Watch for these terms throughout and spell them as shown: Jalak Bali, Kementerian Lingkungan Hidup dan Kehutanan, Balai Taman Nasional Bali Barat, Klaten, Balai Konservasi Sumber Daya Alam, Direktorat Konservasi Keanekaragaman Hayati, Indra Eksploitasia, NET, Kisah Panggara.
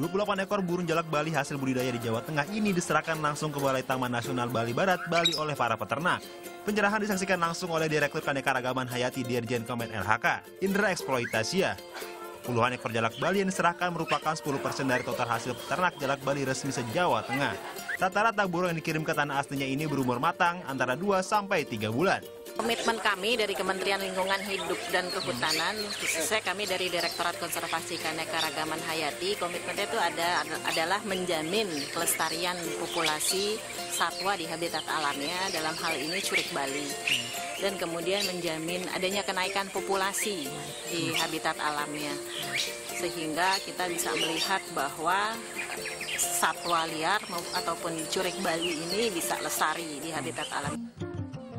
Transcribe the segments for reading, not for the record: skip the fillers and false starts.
28 ekor burung jalak Bali hasil budidaya di Jawa Tengah ini diserahkan langsung ke Balai Taman Nasional Bali Barat, Bali oleh para peternak. Penyerahan disaksikan langsung oleh Direktur Keanekaragaman Hayati Dirjen Komet LHK, Indra Eksploitasia. Puluhan ekor jalak Bali yang diserahkan merupakan 10% dari total hasil peternak jalak Bali resmi se-Jawa Tengah. Rata-rata burung yang dikirim ke tanah aslinya ini berumur matang antara 2 sampai 3 bulan. Komitmen kami dari Kementerian Lingkungan Hidup dan Kehutanan, khususnya kami dari Direktorat Konservasi Keanekaragaman Hayati, komitmennya itu adalah menjamin kelestarian populasi satwa di habitat alamnya, dalam hal ini curik Bali. Dan kemudian menjamin adanya kenaikan populasi di habitat alamnya. Sehingga kita bisa melihat bahwa satwa liar ataupun curik Bali ini bisa lestari di habitat alam.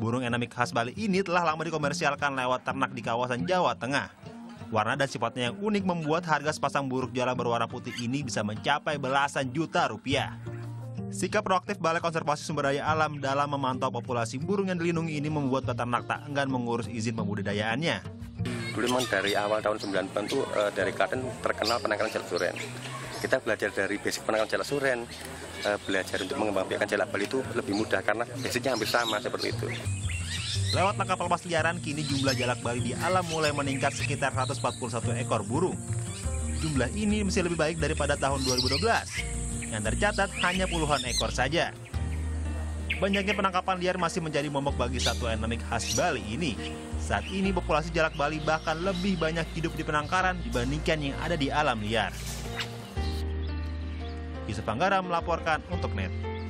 Burung endemik khas Bali ini telah lama dikomersialkan lewat ternak di kawasan Jawa Tengah. Warna dan sifatnya yang unik membuat harga sepasang burung jalak berwarna putih ini bisa mencapai belasan juta rupiah. Sikap proaktif Balai Konservasi Sumber Daya Alam dalam memantau populasi burung yang dilindungi ini membuat peternak tak enggan mengurus izin pembudidayaannya. Dulu memang dari awal tahun 90-an itu dari Klaten terkenal penangkaran jalak suren. Kita belajar dari basic penangkaran jalak suren, belajar untuk mengembangkan jalak Bali itu lebih mudah karena basicnya hampir sama seperti itu. Lewat tangkap lepas liaran, kini jumlah jalak Bali di alam mulai meningkat sekitar 141 ekor burung. Jumlah ini masih lebih baik daripada tahun 2012. Yang tercatat hanya puluhan ekor saja. Banyaknya penangkapan liar masih menjadi momok bagi satwa endemik khas Bali ini. Saat ini populasi jalak Bali bahkan lebih banyak hidup di penangkaran dibandingkan yang ada di alam liar. Kisah Panggara melaporkan untuk NET.